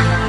We